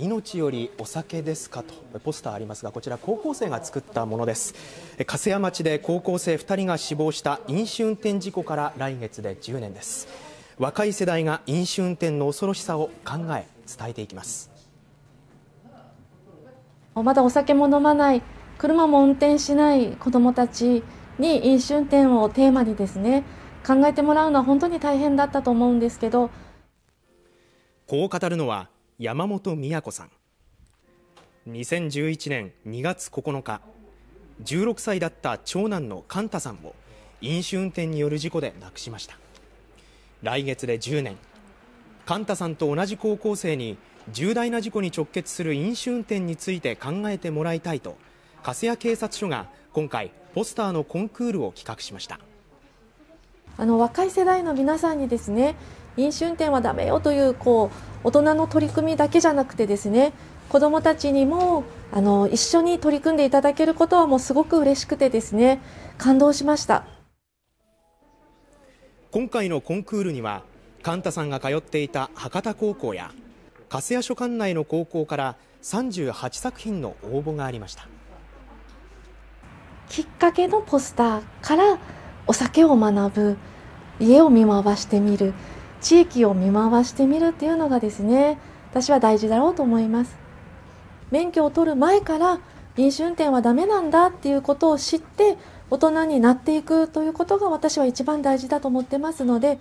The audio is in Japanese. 命よりお酒ですかとポスターありますが、こちら高校生が作ったものです。粕屋町で高校生2人が死亡した飲酒運転事故から来月で10年です。若い世代が飲酒運転の恐ろしさを考え伝えていきます。まだお酒も飲まない、車も運転しない子どもたちに飲酒運転をテーマにですね、考えてもらうのは本当に大変だったと思うんですけど。こう語るのは山本美也子さん。2011年2月9日、16歳だった長男の寛太さんを飲酒運転による事故で亡くしました。来月で10年、寛太さんと同じ高校生に重大な事故に直結する飲酒運転について考えてもらいたいと、粕屋警察署が今回ポスターのコンクールを企画しました。若い世代の皆さんにですね、飲酒運転はダメよという、大人の取り組みだけじゃなくてですね、子どもたちにも一緒に取り組んでいただけることはもうすごく嬉しくてですね、感動しました。今回のコンクールには、寛太さんが通っていた博多高校や粕屋署管内の高校から38作品の応募がありました。きっかけのポスターからお酒を学ぶ、家を見回してみる、地域を見回してみるっていうのがですね、私は大事だろうと思います。免許を取る前から飲酒運転はダメなんだっていうことを知って大人になっていくということが私は一番大事だと思ってますので。